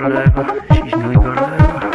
gonna love her. She's really gonna love her.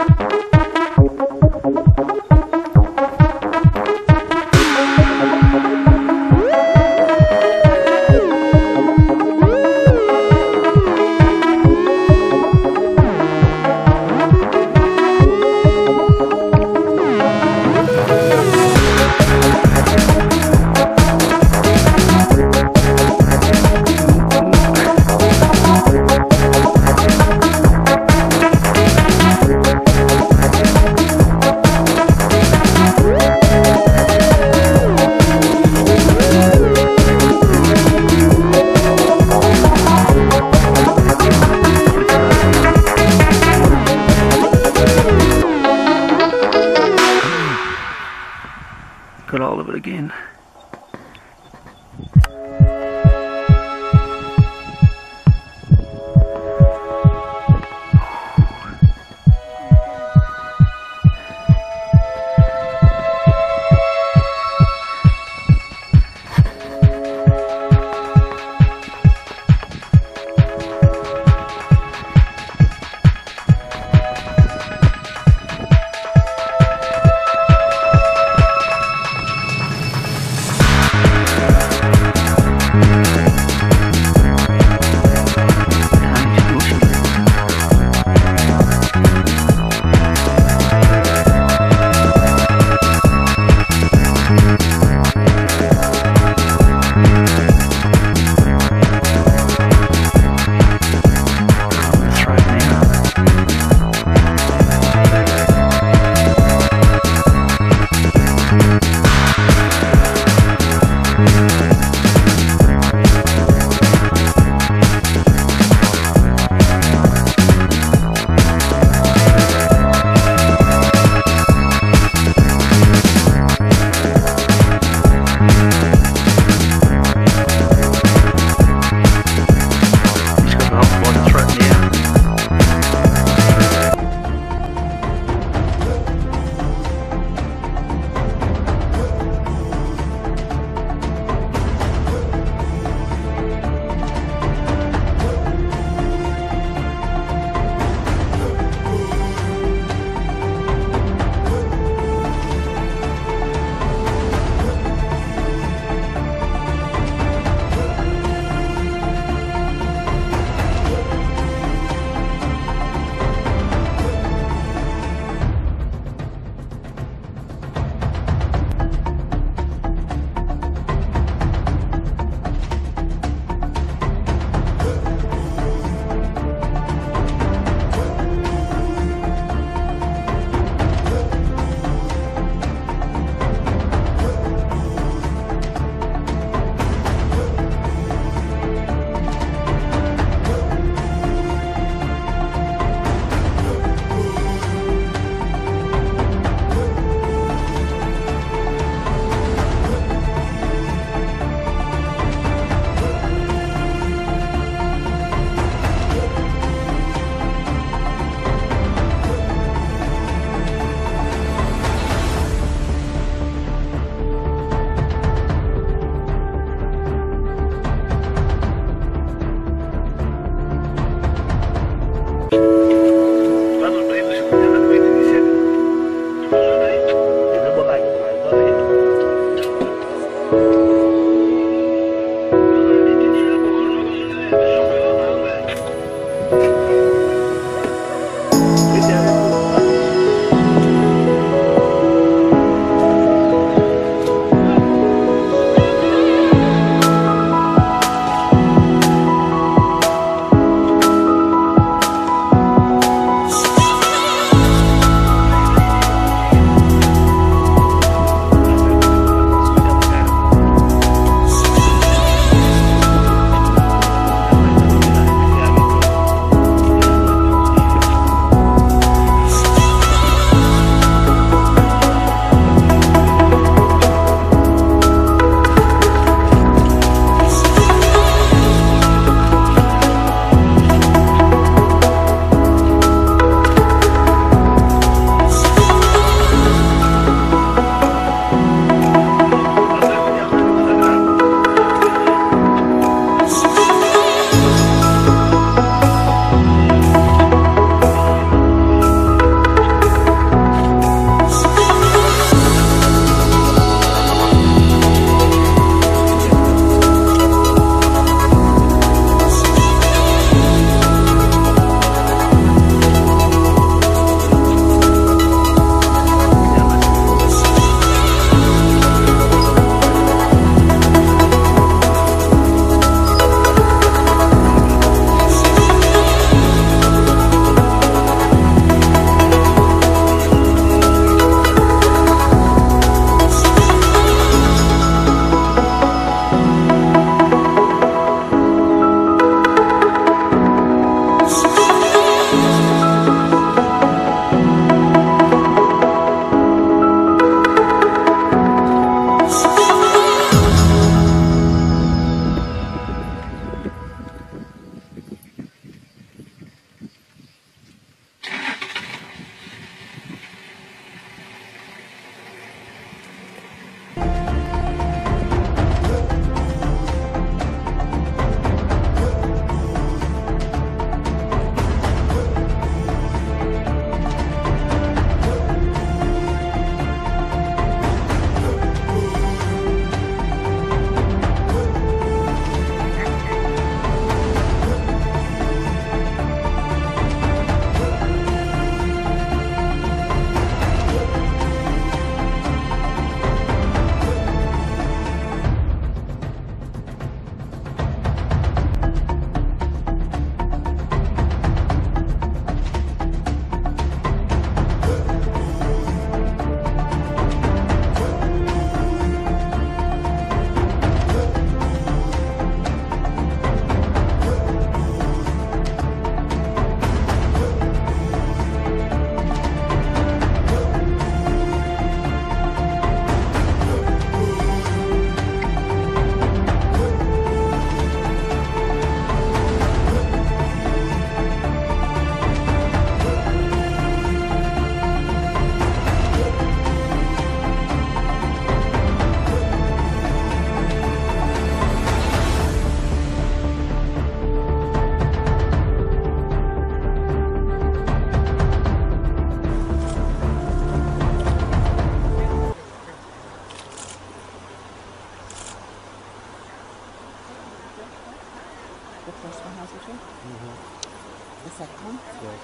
the first one, hasn't she? Mm-hmm. The second one? Yes.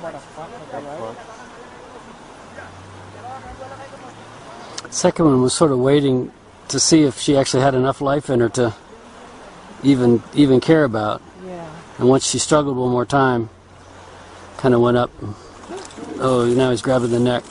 What a fuck with the road. Second one was sort of waiting to see if she actually had enough life in her to even care about. Yeah. And once she struggled one more time, kind of went up. And, oh, now he's grabbing the neck.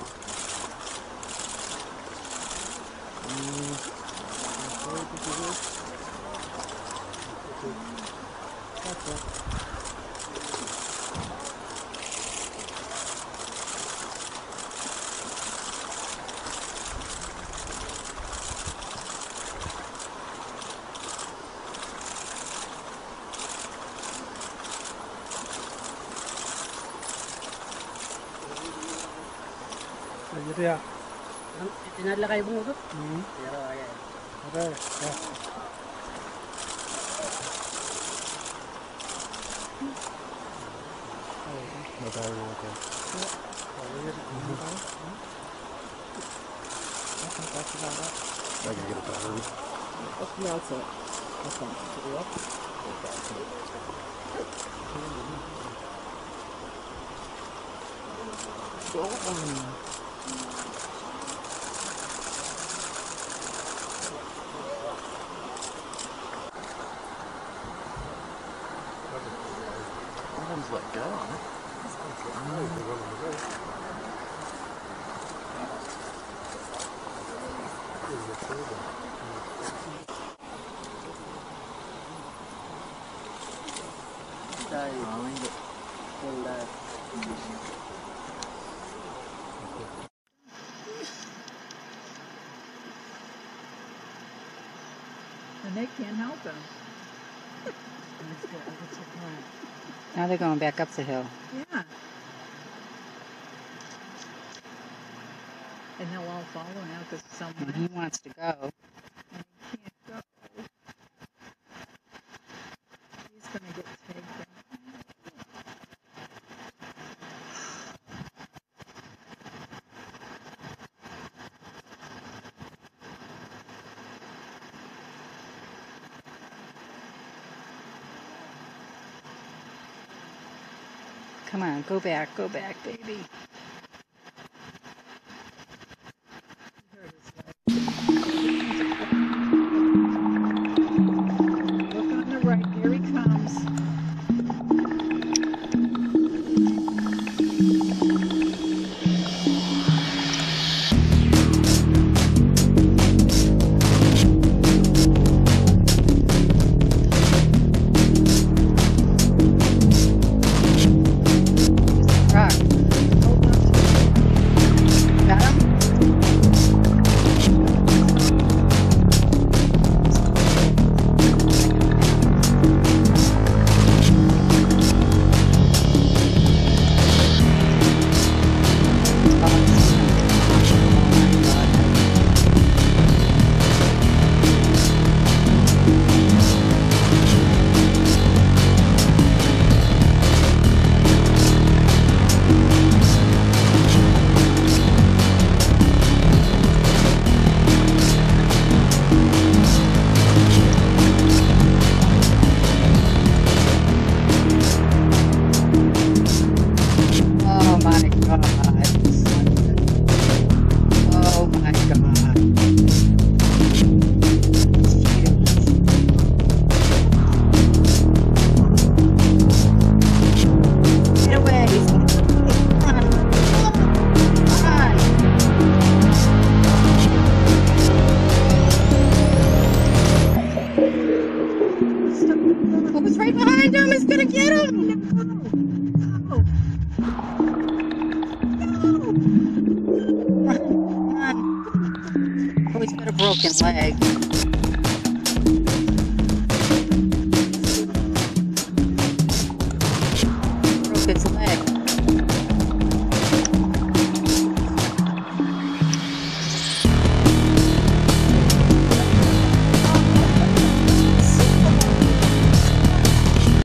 Yeah. Tinadlakay mo ito? Mm-hmm. Pero ayan. Okay. Yeah. Okay. I can get a battery. Yeah, that's it. That's fine. Put it up. Go on. Let go. And they can't help him. Now they're going back up the hill. Yeah. And they'll all follow now because someone he wants to go. And he can't go. He's going to get taken. Come on, go back, baby. Look on the right, here he comes. Broken leg.